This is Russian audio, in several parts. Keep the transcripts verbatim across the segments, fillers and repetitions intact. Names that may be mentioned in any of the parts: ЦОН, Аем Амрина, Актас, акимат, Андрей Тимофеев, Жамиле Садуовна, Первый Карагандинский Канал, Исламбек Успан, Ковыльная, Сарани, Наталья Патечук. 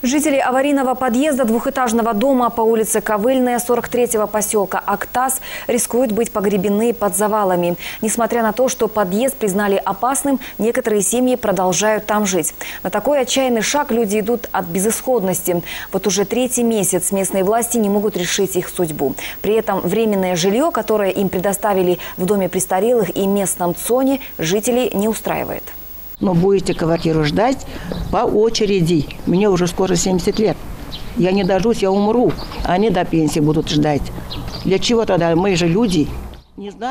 Жители аварийного подъезда двухэтажного дома по улице Ковыльная сорок третьего поселка Актас рискуют быть погребены под завалами. Несмотря на то, что подъезд признали опасным, некоторые семьи продолжают там жить. На такой отчаянный шаг люди идут от безысходности. Вот уже третий месяц местные власти не могут решить их судьбу. При этом временное жилье, которое им предоставили в доме престарелых и местном ЦОНе, жителей не устраивает. Но будете квартиру ждать по очереди. Мне уже скоро семьдесят лет. Я не дождусь, я умру. Они до пенсии будут ждать. Для чего тогда? Мы же люди.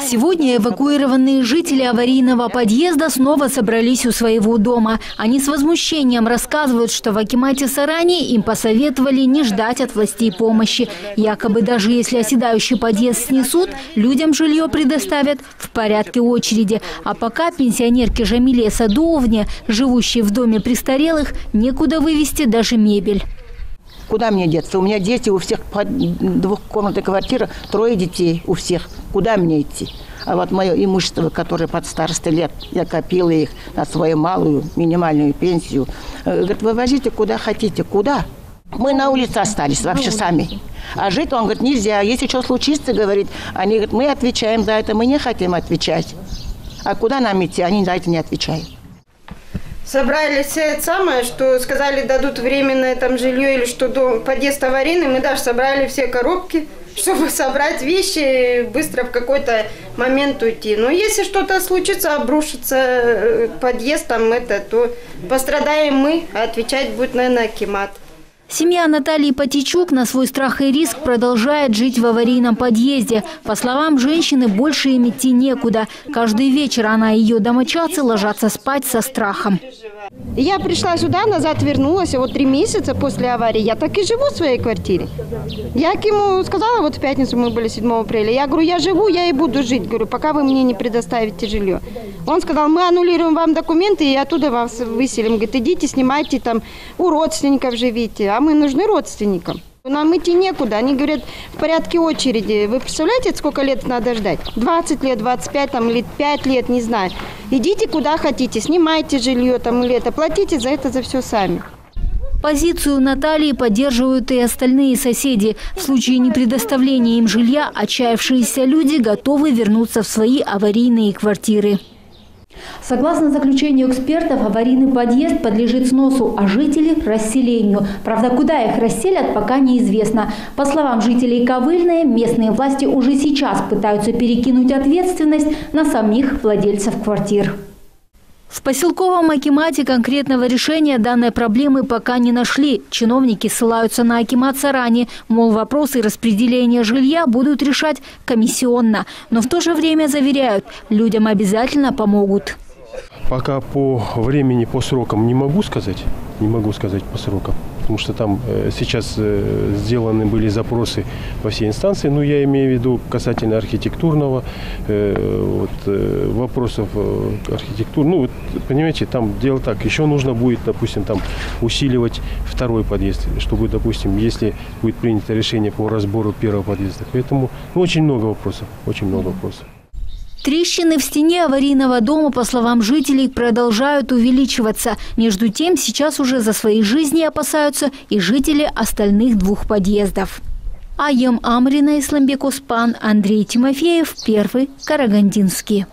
Сегодня эвакуированные жители аварийного подъезда снова собрались у своего дома. Они с возмущением рассказывают, что в акимате Сарани им посоветовали не ждать от властей помощи. Якобы даже если оседающий подъезд снесут, людям жилье предоставят в порядке очереди. А пока пенсионерке Жамиле Садуовне, живущей в доме престарелых, некуда вывезти даже мебель. Куда мне деться? У меня дети, у всех двухкомнатная квартира, трое детей у всех. Куда мне идти? А вот мое имущество, которое под старостой лет, я копила их на свою малую, минимальную пенсию. Говорит, вывозите куда хотите. Куда? Мы на улице остались вообще сами. А жить, он говорит, нельзя. Если что случится, говорит, они говорят, мы отвечаем за это, мы не хотим отвечать. А куда нам идти? Они за это не отвечают. Собрали все самое, что сказали, дадут временное там жилье или что дом, подъезд аварийный. Мы даже собрали все коробки, чтобы собрать вещи и быстро в какой-то момент уйти. Но если что-то случится, обрушится подъезд, там это, то пострадаем мы, а отвечать будет, наверное, акимат. Семья Натальи Патечук на свой страх и риск продолжает жить в аварийном подъезде. По словам женщины, больше им идти некуда. Каждый вечер она и ее домочадцы ложатся спать со страхом. Я пришла сюда, назад вернулась, вот три месяца после аварии. Я так и живу в своей квартире. Я к ему сказала, вот в пятницу мы были седьмого апреля. Я говорю, я живу, я и буду жить, говорю, пока вы мне не предоставите жилье. Он сказал, мы аннулируем вам документы и оттуда вас выселим. Говорит, идите, снимайте там, у родственников живите. А мы нужны родственникам. Нам идти некуда. Они говорят, в порядке очереди. Вы представляете, сколько лет надо ждать? двадцать лет, двадцать пять там, или пять лет, не знаю. Идите куда хотите, снимайте жилье там, или это, платите за это, за все сами. Позицию Натальи поддерживают и остальные соседи. В случае непредоставления им жилья отчаявшиеся люди готовы вернуться в свои аварийные квартиры. Согласно заключению экспертов, аварийный подъезд подлежит сносу, а жители – расселению. Правда, куда их расселят, пока неизвестно. По словам жителей Ковыльной, местные власти уже сейчас пытаются перекинуть ответственность на самих владельцев квартир. В поселковом акимате конкретного решения данной проблемы пока не нашли. Чиновники ссылаются на акимат Сарани. Мол, вопросы распределения жилья будут решать комиссионно. Но в то же время заверяют, людям обязательно помогут. Пока по времени, по срокам не могу сказать. Не могу сказать по срокам. Потому что там сейчас сделаны были запросы во все инстанции. Ну, я имею в виду касательно архитектурного, вот, вопросов архитектуры. Ну, вот, понимаете, там дело так. Еще нужно будет, допустим, там усиливать второй подъезд, чтобы, допустим, если будет принято решение по разбору первого подъезда. Поэтому ну, очень много вопросов, очень много вопросов. Трещины в стене аварийного дома, по словам жителей, продолжают увеличиваться. Между тем, сейчас уже за свои жизни опасаются и жители остальных двух подъездов. Аем Амрина, Исламбек Успан, Андрей Тимофеев, Первый Карагандинский.